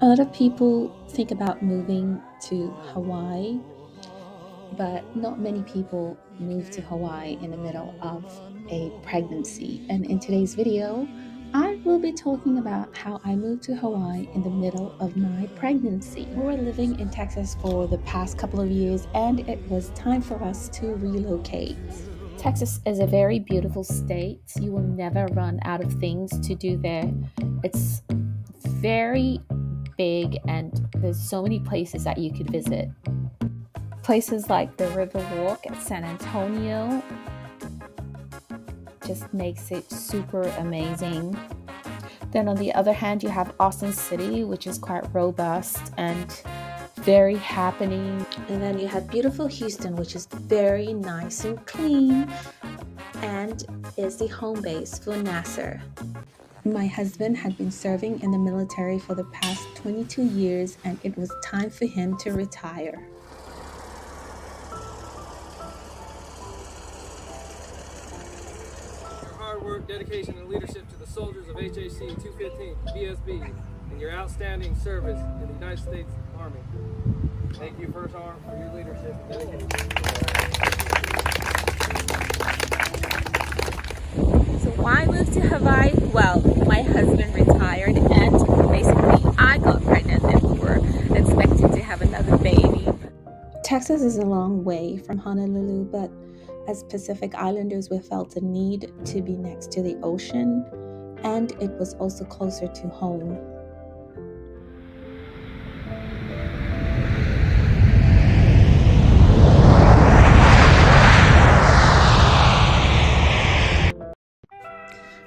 A lot of people think about moving to Hawaii, but not many people move to Hawaii in the middle of a pregnancy. And in today's video, I will be talking about how I moved to Hawaii in the middle of my pregnancy. We were living in Texas for the past couple of years, and it was time for us to relocate. Texas is a very beautiful state. You will never run out of things to do there. It's very big, and there's so many places that you could visit. Places like the Riverwalk at San Antonio just makes it super amazing. Then on the other hand, you have Austin City, which is quite robust and very happening. And then you have beautiful Houston, which is very nice and clean and is the home base for NASA. My husband had been serving in the military for the past 22 years, and it was time for him to retire. Work, dedication, and leadership to the soldiers of HAC 215, BSB, and your outstanding service in the United States Army. Thank you, First Army, for your leadership and dedication. So why move to Hawaii? Well, my husband retired, and basically I got pregnant, and we were expected to have another baby. Texas is a long way from Honolulu, but as Pacific Islanders, we felt a need to be next to the ocean, and it was also closer to home.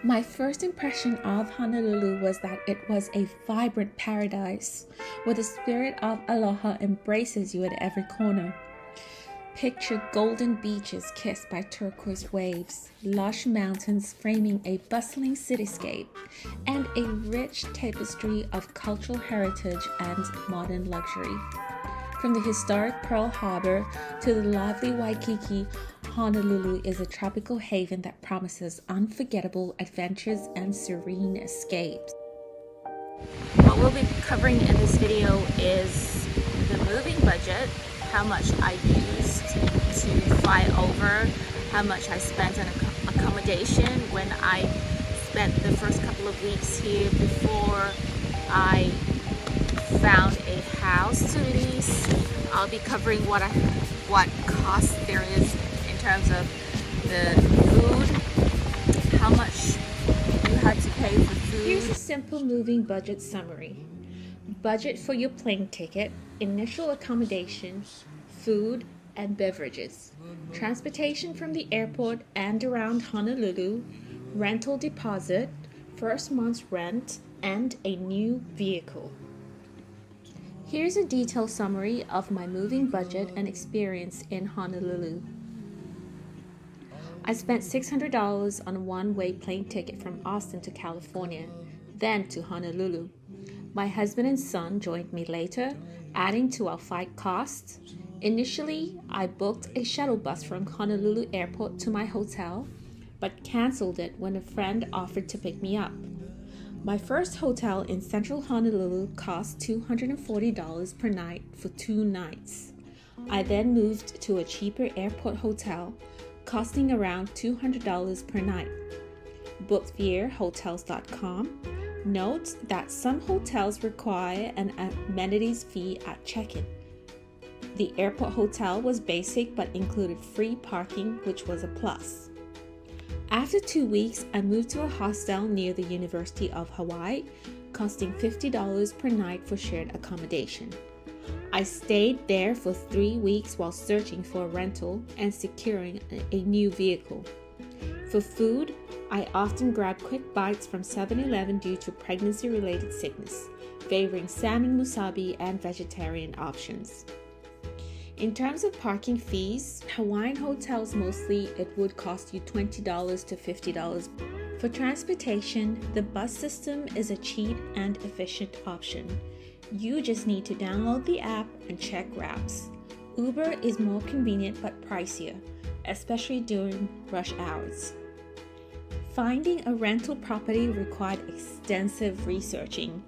My first impression of Honolulu was that it was a vibrant paradise where the spirit of aloha embraces you at every corner. Picture golden beaches kissed by turquoise waves, lush mountains framing a bustling cityscape, and a rich tapestry of cultural heritage and modern luxury. From the historic Pearl Harbor to the lively Waikiki, Honolulu is a tropical haven that promises unforgettable adventures and serene escapes. What we'll be covering in this video is the moving budget, how much I used to fly over, how much I spent on accommodation when I spent the first couple of weeks here before I found a house to lease. I'll be covering what cost there is in terms of the food, how much you had to pay for food. Here's a simple moving budget summary. Budget for your plane ticket, initial accommodation, food and beverages, transportation from the airport and around Honolulu, rental deposit, first month's rent, and a new vehicle. Here's a detailed summary of my moving budget and experience in Honolulu. I spent $600 on a one-way plane ticket from Austin to California, then to Honolulu. My husband and son joined me later, adding to our flight costs. Initially, I booked a shuttle bus from Honolulu Airport to my hotel, but canceled it when a friend offered to pick me up. My first hotel in central Honolulu cost $240 per night for 2 nights. I then moved to a cheaper airport hotel, costing around $200 per night. Booked via Hotels.com. Note that some hotels require an amenities fee at check-in. The airport hotel was basic but included free parking, which was a plus. After 2 weeks, I moved to a hostel near the University of Hawaii, costing $50 per night for shared accommodation. I stayed there for 3 weeks while searching for a rental and securing a new vehicle. For food, I often grab quick bites from 7-Eleven due to pregnancy-related sickness, favoring salmon musabi and vegetarian options. In terms of parking fees, Hawaiian hotels mostly, it would cost you $20 to $50. For transportation, the bus system is a cheap and efficient option. You just need to download the app and check routes. Uber is more convenient but pricier, especially during rush hours. Finding a rental property required extensive researching.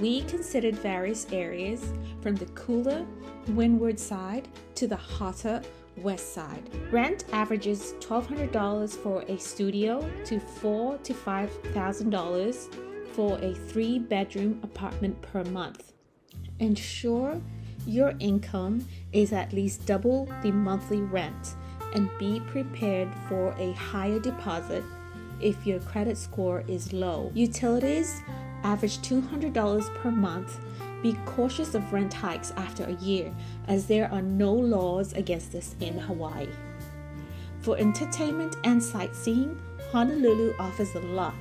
we considered various areas from the cooler windward side to the hotter west side. Rent averages $1,200 for a studio to $4,000 to $5,000 for a 3-bedroom apartment per month. Ensure your income is at least double the monthly rent and be prepared for a higher deposit if your credit score is low. Utilities average $200 per month. Be cautious of rent hikes after a year, as there are no laws against this in Hawaii. For entertainment and sightseeing, Honolulu offers a lot.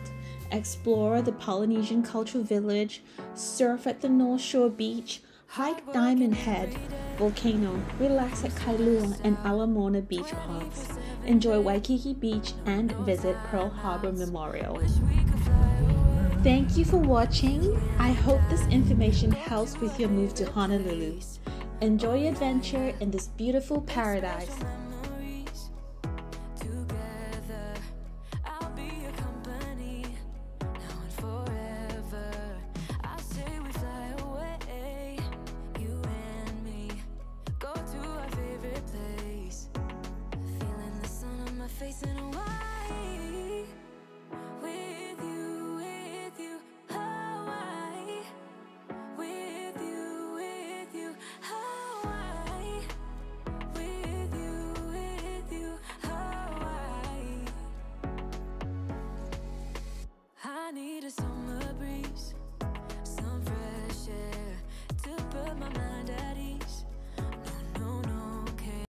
Explore the Polynesian Cultural Village, surf at the North Shore Beach, hike Diamond Head Volcano, relax at Kailua and Ala Moana Beach Parks, enjoy Waikiki Beach, and visit Pearl Harbor Memorial. Thank you for watching. I hope this information helps with your move to Honolulu. Enjoy your adventure in this beautiful paradise.